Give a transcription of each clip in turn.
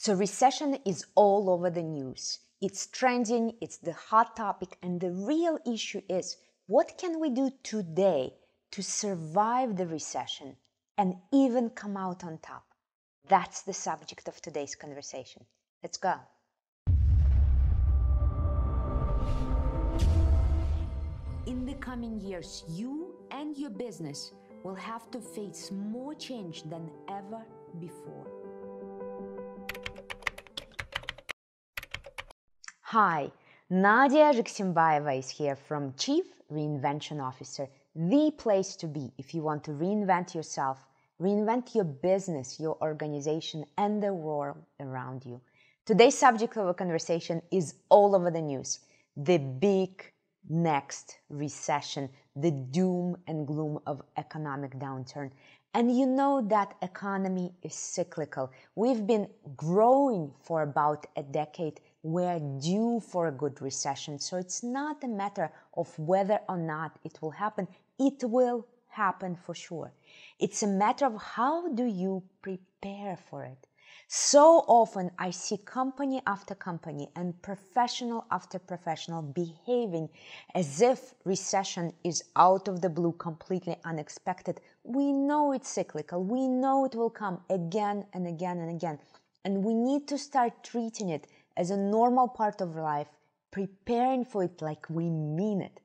So recession is all over the news. It's trending, it's the hot topic, and the real issue is what can we do today to survive the recession and even come out on top? That's the subject of today's conversation. Let's go. In the coming years, you and your business will have to face more change than ever before. Hi, Nadya Zhexembayeva is here from Chief Reinvention Officer, the place to be if you want to reinvent yourself, reinvent your business, your organization, and the world around you. Today's subject of our conversation is all over the news. The big next recession, the doom and gloom of economic downturn. And you know that economy is cyclical. We've been growing for about a decade. We're due for a good recession. So it's not a matter of whether or not it will happen. It will happen for sure. It's a matter of how do you prepare for it. So often I see company after company and professional after professional behaving as if recession is out of the blue, completely unexpected. We know it's cyclical. We know it will come again and again and again. And we need to start treating it as a normal part of life, preparing for it like we mean it.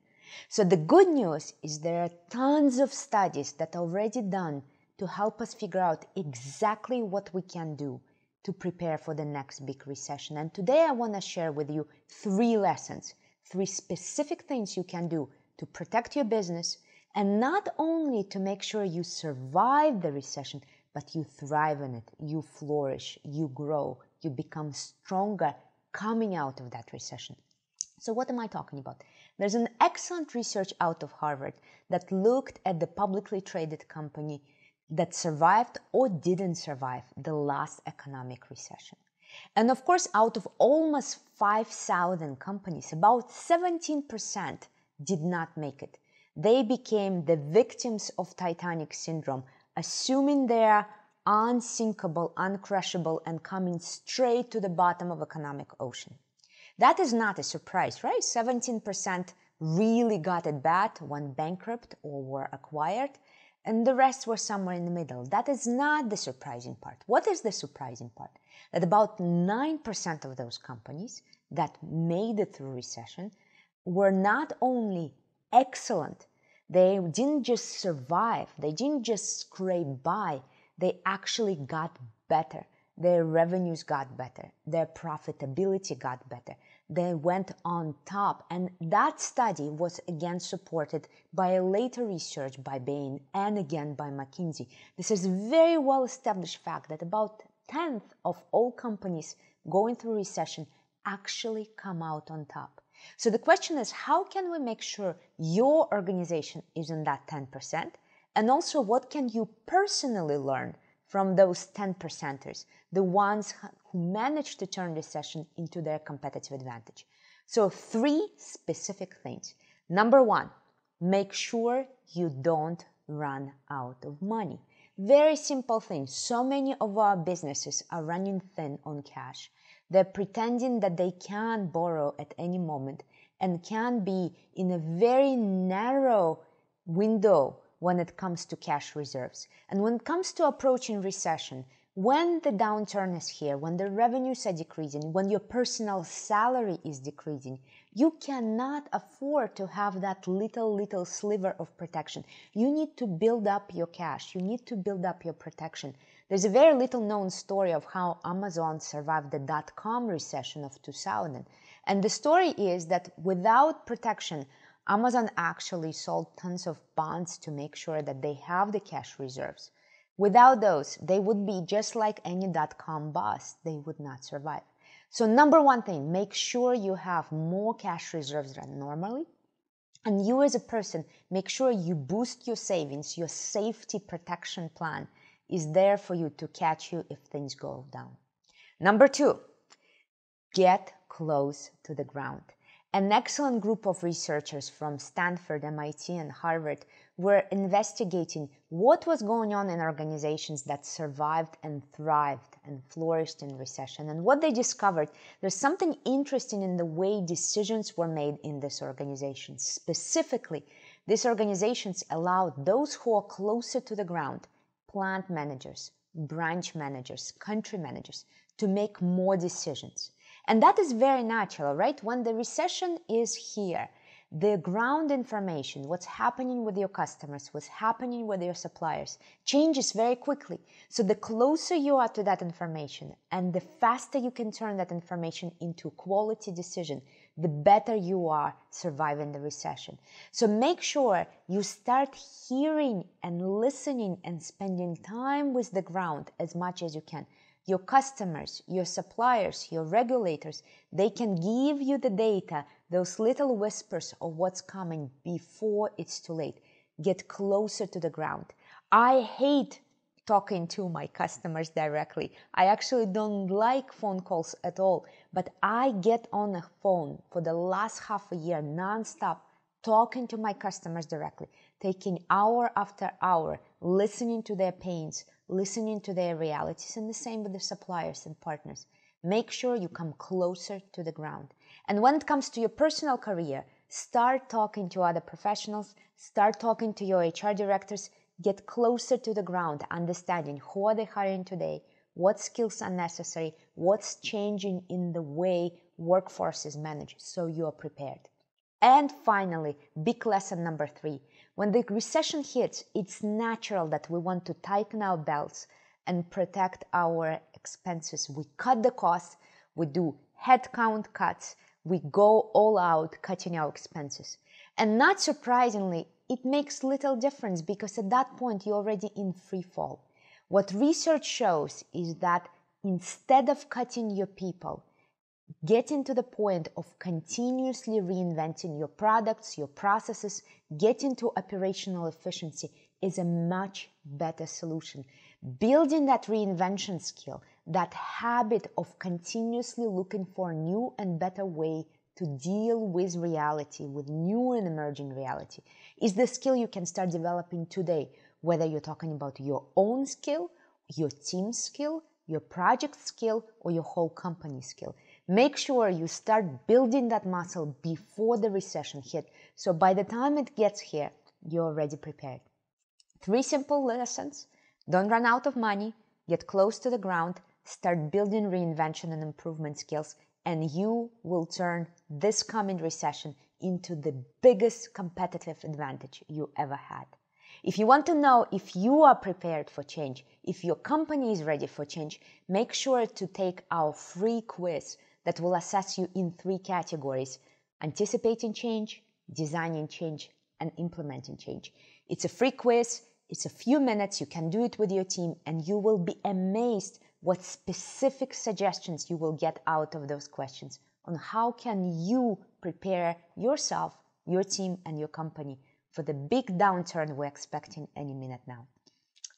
So the good news is there are tons of studies that are already done to help us figure out exactly what we can do to prepare for the next big recession. And today I want to share with you three lessons, three specific things you can do to protect your business, and not only to make sure you survive the recession, but you thrive in it, you flourish, you grow, you become stronger coming out of that recession. So what am I talking about? There's an excellent research out of Harvard that looked at the publicly traded company that survived or didn't survive the last economic recession. And of course, out of almost 5,000 companies, about 17% did not make it. They became the victims of Titanic Syndrome, assuming they're unsinkable, uncrushable, and coming straight to the bottom of the economic ocean. That is not a surprise, right? 17% really got it bad, went bankrupt or were acquired, and the rest were somewhere in the middle. That is not the surprising part. What is the surprising part? That about 9% of those companies that made it through recession were not only excellent, they didn't just survive, they didn't just scrape by, they actually got better. Their revenues got better. Their profitability got better. They went on top. And that study was again supported by a later research by Bain and again by McKinsey. This is a very well-established fact that about a tenth of all companies going through recession actually come out on top. So the question is, how can we make sure your organization is in that 10%? And also, what can you personally learn from those 10%ers, the ones who managed to turn recession into their competitive advantage? So three specific things. Number one, make sure you don't run out of money. Very simple thing. So many of our businesses are running thin on cash. They're pretending that they can borrow at any moment and can be in a very narrow window when it comes to cash reserves. And when it comes to approaching recession, when the downturn is here, when the revenues are decreasing, when your personal salary is decreasing, you cannot afford to have that little sliver of protection. You need to build up your cash. You need to build up your protection. There's a very little known story of how Amazon survived the dot-com recession of 2000. And the story is that without protection, Amazon actually sold tons of bonds to make sure that they have the cash reserves. Without those, they would be just like any dot-com bust. They would not survive. So number one thing, make sure you have more cash reserves than normally. And you as a person, make sure you boost your savings. Your safety protection plan is there for you to catch you if things go down. Number two, get close to the ground. An excellent group of researchers from Stanford, MIT, and Harvard were investigating what was going on in organizations that survived and thrived and flourished in recession. And what they discovered, there's something interesting in the way decisions were made in this organization. Specifically, these organizations allowed those who are closer to the ground, plant managers, branch managers, country managers, to make more decisions. And that is very natural, right? When the recession is here, the ground information, what's happening with your customers, what's happening with your suppliers, changes very quickly. So the closer you are to that information and the faster you can turn that information into quality decision, the better you are surviving the recession. So make sure you start hearing and listening and spending time with the ground as much as you can. Your customers, your suppliers, your regulators, they can give you the data, those little whispers of what's coming before it's too late. Get closer to the ground. I hate talking to my customers directly. I actually don't like phone calls at all, but I get on the phone for the last half a year nonstop, talking to my customers directly, taking hour after hour, listening to their pains, listening to their realities, and the same with the suppliers and partners. Make sure you come closer to the ground. And when it comes to your personal career, start talking to other professionals, start talking to your HR directors, get closer to the ground, understanding who are they hiring today, what skills are necessary, what's changing in the way workforce is managed, so you are prepared. And finally, big lesson number 3. When the recession hits, it's natural that we want to tighten our belts and protect our expenses. We cut the costs, we do headcount cuts, we go all out cutting our expenses. And not surprisingly, it makes little difference because at that point you're already in free fall. What research shows is that instead of cutting your people, getting to the point of continuously reinventing your products, your processes, getting to operational efficiency is a much better solution. Building that reinvention skill, that habit of continuously looking for a new and better way to deal with reality, with new and emerging reality, is the skill you can start developing today, whether you're talking about your own skill, your team skill, your project skill, or your whole company skill. Make sure you start building that muscle before the recession hit, so by the time it gets here, you're already prepared. 3 simple lessons. Don't run out of money, get close to the ground, start building reinvention and improvement skills, and you will turn this coming recession into the biggest competitive advantage you ever had. If you want to know if you are prepared for change, if your company is ready for change, make sure to take our free quiz that will assess you in 3 categories: anticipating change, designing change, and implementing change. It's a free quiz, it's a few minutes, you can do it with your team, and you will be amazed what specific suggestions you will get out of those questions on how can you prepare yourself, your team, and your company for the big downturn we're expecting any minute now.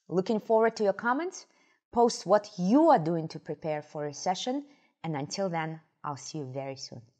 Looking forward to your comments. Post what you are doing to prepare for recession, and until then, I'll see you very soon.